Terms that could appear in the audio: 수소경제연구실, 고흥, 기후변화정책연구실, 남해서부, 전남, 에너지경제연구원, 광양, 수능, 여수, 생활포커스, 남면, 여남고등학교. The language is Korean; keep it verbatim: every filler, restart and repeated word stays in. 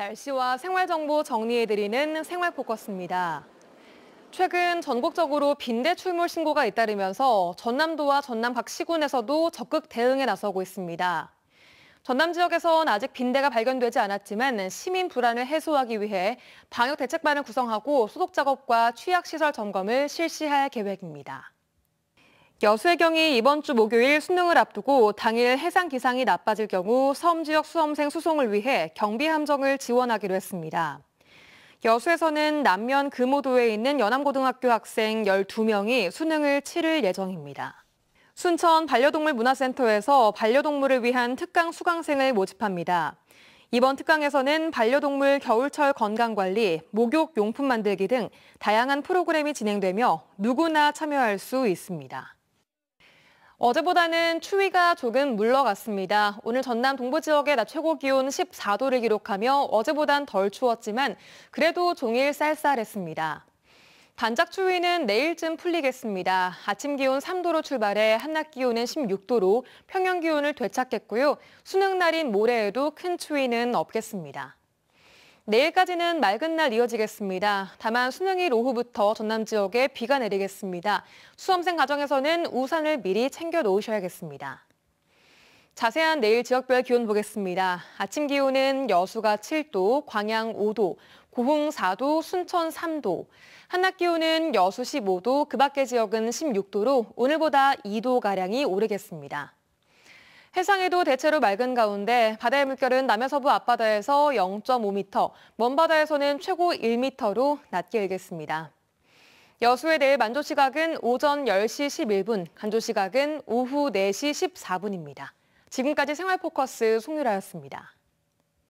날씨와 생활정보 정리해드리는 생활포커스입니다. 최근 전국적으로 빈대 출몰 신고가 잇따르면서 전남도와 전남 각 시군에서도 적극 대응에 나서고 있습니다. 전남 지역에선 아직 빈대가 발견되지 않았지만 시민 불안을 해소하기 위해 방역 대책반을 구성하고 소독 작업과 취약시설 점검을 실시할 계획입니다. 여수해경이 이번 주 목요일 수능을 앞두고 당일 해상 기상이 나빠질 경우 섬 지역 수험생 수송을 위해 경비 함정을 지원하기로 했습니다. 여수에서는 남면 금오도에 있는 여남고등학교 학생 열두 명이 수능을 치를 예정입니다. 순천 반려동물문화센터에서 반려동물을 위한 특강 수강생을 모집합니다. 이번 특강에서는 반려동물 겨울철 건강관리, 목욕 용품 만들기 등 다양한 프로그램이 진행되며 누구나 참여할 수 있습니다. 어제보다는 추위가 조금 물러갔습니다. 오늘 전남 동부 지역의 낮 최고 기온 십사 도를 기록하며 어제보단 덜 추웠지만 그래도 종일 쌀쌀했습니다. 반짝 추위는 내일쯤 풀리겠습니다. 아침 기온 삼 도로 출발해 한낮 기온은 십육 도로 평년 기온을 되찾겠고요. 수능 날인 모레에도 큰 추위는 없겠습니다. 내일까지는 맑은 날 이어지겠습니다. 다만 수능일 오후부터 전남 지역에 비가 내리겠습니다. 수험생 가정에서는 우산을 미리 챙겨 놓으셔야겠습니다. 자세한 내일 지역별 기온 보겠습니다. 아침 기온은 여수가 칠 도, 광양 오 도, 고흥 사 도, 순천 삼 도. 한낮 기온은 여수 십오 도, 그 밖의 지역은 십육 도로 오늘보다 이 도가량이 오르겠습니다. 해상에도 대체로 맑은 가운데 바다의 물결은 남해 서부 앞바다에서 영 점 오 미터, 먼바다에서는 최고 일 미터로 낮게 일겠습니다. 여수의 내일 만조 시각은 오전 열 시 십일 분, 간조 시각은 오후 네 시 십사 분입니다. 지금까지 생활포커스 송유라였습니다.